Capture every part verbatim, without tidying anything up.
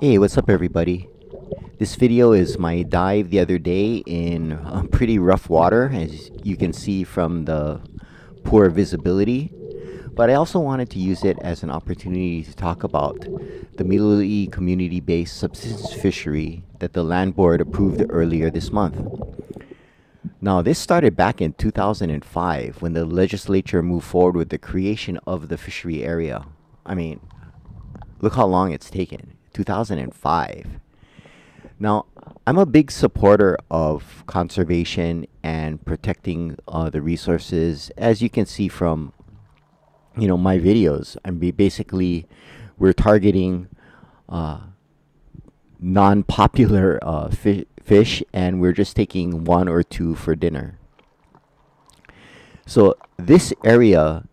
Hey, what's up everybody? This video is my dive the other day in uh, pretty rough water, as you can see from the poor visibility. But I also wanted to use it as an opportunity to talk about the Milolii community-based subsistence fishery that the Land Board approved earlier this month. Now, this started back in two thousand five when the legislature moved forward with the creation of the fishery area. I mean, look how long it's taken. two thousand five. Now, I'm a big supporter of conservation and protecting uh, the resources, as you can see from, you know, my videos. I mean, basically, we're targeting uh, non-popular uh, fi fish, and we're just taking one or two for dinner. So this area,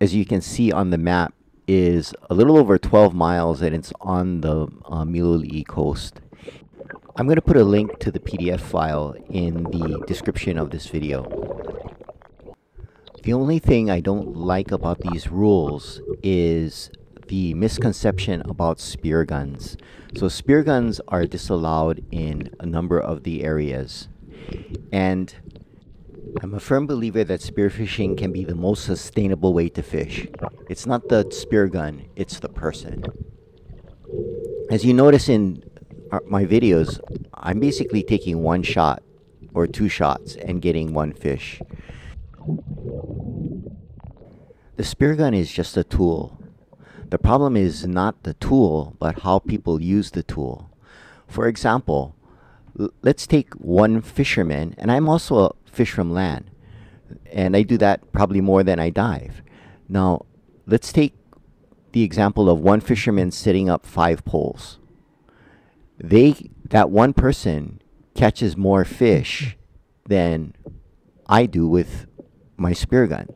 as you can see on the map, is a little over twelve miles, and it's on the uh, Milolii coast. I'm going to put a link to the P D F file in the description of this video. The only thing I don't like about these rules is the misconception about spear guns. So spear guns are disallowed in a number of the areas, and I'm a firm believer that spearfishing can be the most sustainable way to fish. It's not the spear gun, it's the person. As you notice in our, my videos, I'm basically taking one shot or two shots and getting one fish. The spear gun is just a tool. The problem is not the tool, but how people use the tool. For example, let's take one fisherman, and I'm also a fish from land, and I do that probably more than I dive. Now, let's take the example of one fisherman setting up five poles. They, that one person catches more fish than I do with my spear gun.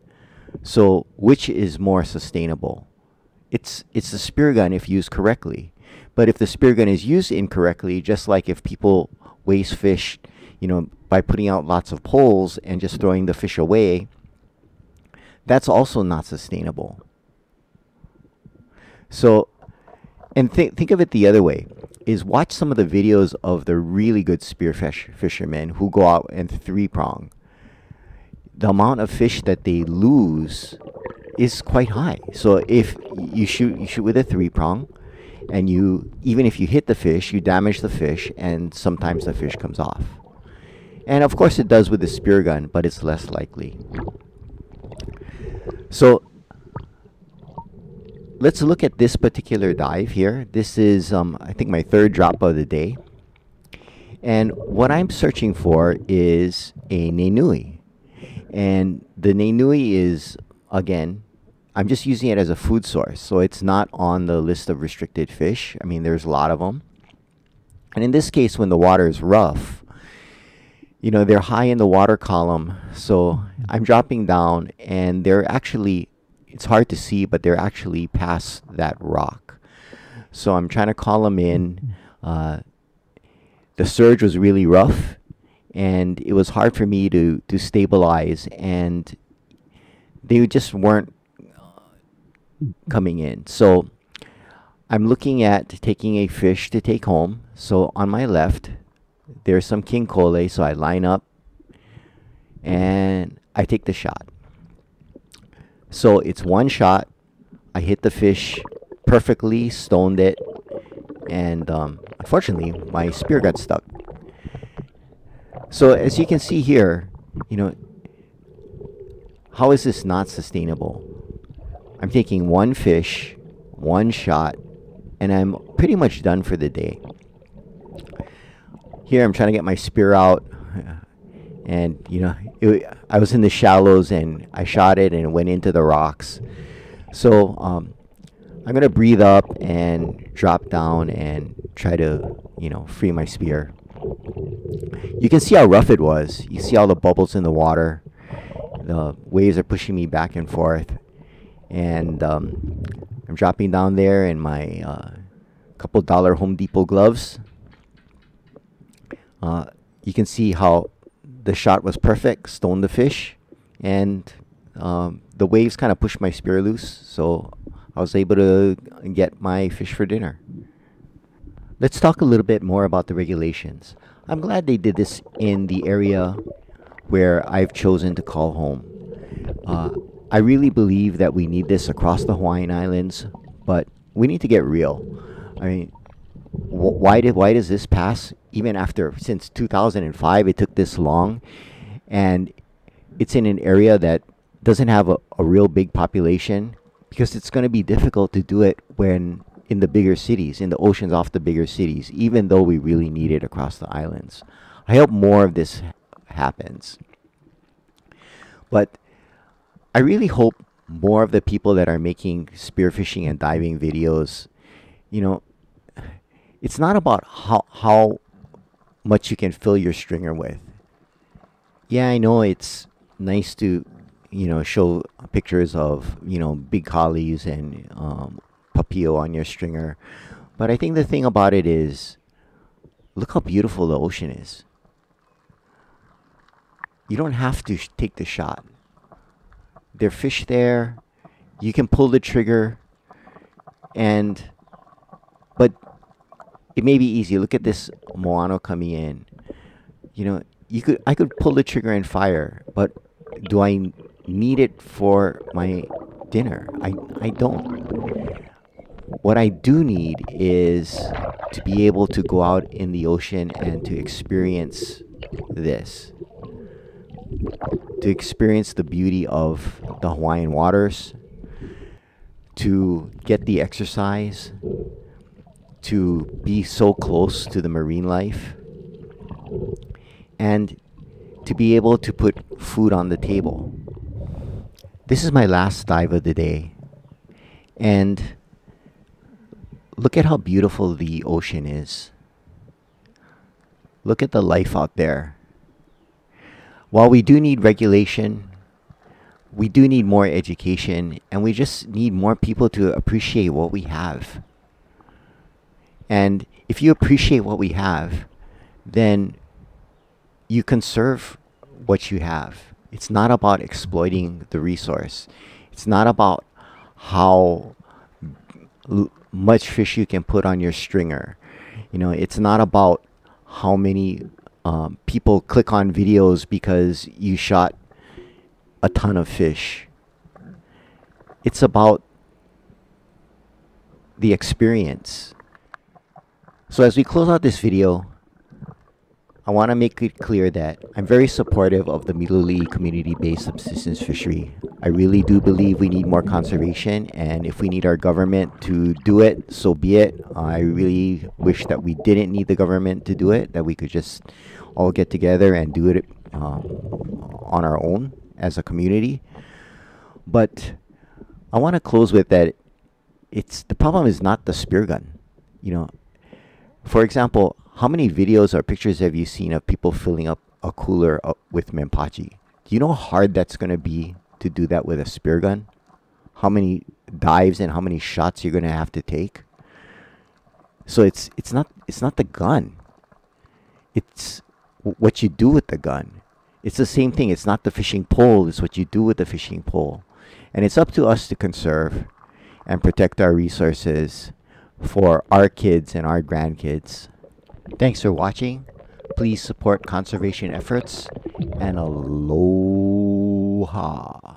So, which is more sustainable? It's, it's the spear gun if used correctly. But if the spear gun is used incorrectly, just like if people waste fish, you know, by putting out lots of poles and just throwing the fish away, that's also not sustainable. So, and th think of it the other way, is watch some of the videos of the really good spear fish fishermen who go out and three-prong. The amount of fish that they lose is quite high. So if you shoot, you shoot with a three-prong, and you, even if you hit the fish, you damage the fish, and sometimes the fish comes off. And of course it does with the spear gun, but it's less likely. So let's look at this particular dive here. This is, um, I think, my third drop of the day. And what I'm searching for is a Nenui. And the Nenui is, again, I'm just using it as a food source, so it's not on the list of restricted fish. I mean, there's a lot of them. And in this case, when the water is rough, you know, they're high in the water column. So I'm dropping down, and they're actually, it's hard to see, but they're actually past that rock. So I'm trying to call them in. Uh, the surge was really rough, and it was hard for me to, to stabilize, and they just weren't coming in. So I'm looking at taking a fish to take home. So on my left, there's some King Cole, so I line up and I take the shot. So it's one shot. I hit the fish perfectly, stoned it, and um, unfortunately my spear got stuck. So as you can see here, you know, how is this not sustainable? I'm taking one fish, one shot, and I'm pretty much done for the day. Here I'm trying to get my spear out, and you know, it, I was in the shallows and I shot it and it went into the rocks. So um, I'm gonna breathe up and drop down and try to, you know, free my spear. You can see how rough it was. You see all the bubbles in the water. The waves are pushing me back and forth. And um, I'm dropping down there in my uh, couple dollar Home Depot gloves. Uh, you can see how the shot was perfect, stoned the fish, and um, the waves kind of pushed my spear loose, so I was able to get my fish for dinner. Let's talk a little bit more about the regulations. I'm glad they did this in the area where I've chosen to call home. Uh, I really believe that we need this across the Hawaiian Islands, but we need to get real. I mean, wh why did why does this pass even after, since two thousand five, it took this long, and it's in an area that doesn't have a, a real big population, because it's going to be difficult to do it when in the bigger cities, in the oceans off the bigger cities, even though we really need it across the islands. I hope more of this happens. But I really hope more of the people that are making spearfishing and diving videos, you know, it's not about how, how much you can fill your stringer with. Yeah, I know it's nice to, you know, show pictures of, you know, big collies and um, papillo on your stringer. But I think the thing about it is, look how beautiful the ocean is. You don't have to sh take the shot. There are fish there. You can pull the trigger. And, but it may be easy. Look at this Moano coming in. You know, you could, I could pull the trigger and fire, but do I need it for my dinner? I, I don't. What I do need is to be able to go out in the ocean and to experience this. To experience the beauty of the Hawaiian waters, to get the exercise, to be so close to the marine life, and to be able to put food on the table. This is my last dive of the day, and look at how beautiful the ocean is. Look at the life out there. While we do need regulation, we do need more education, and we just need more people to appreciate what we have. And if you appreciate what we have, then you conserve what you have. It's not about exploiting the resource. It's not about how much fish you can put on your stringer. You know, it's not about how many Um, people click on videos because you shot a ton of fish. It's about the experience. So as we close out this video, I want to make it clear that I'm very supportive of the Milolii community-based subsistence fishery. I really do believe we need more conservation, and if we need our government to do it, so be it. I really wish that we didn't need the government to do it, that we could just all get together and do it um, on our own as a community. But I want to close with that it's, the problem is not the spear gun. You know, for example, how many videos or pictures have you seen of people filling up a cooler up with Mempachi? Do you know how hard that's going to be to do that with a spear gun? How many dives and how many shots you're going to have to take? So it's it's not it's not the gun. It's what you do with the gun. It's the same thing. It's not the fishing pole. It's what you do with the fishing pole. And it's up to us to conserve and protect our resources for our kids and our grandkids. Thanks for watching. Please support conservation efforts, and aloha.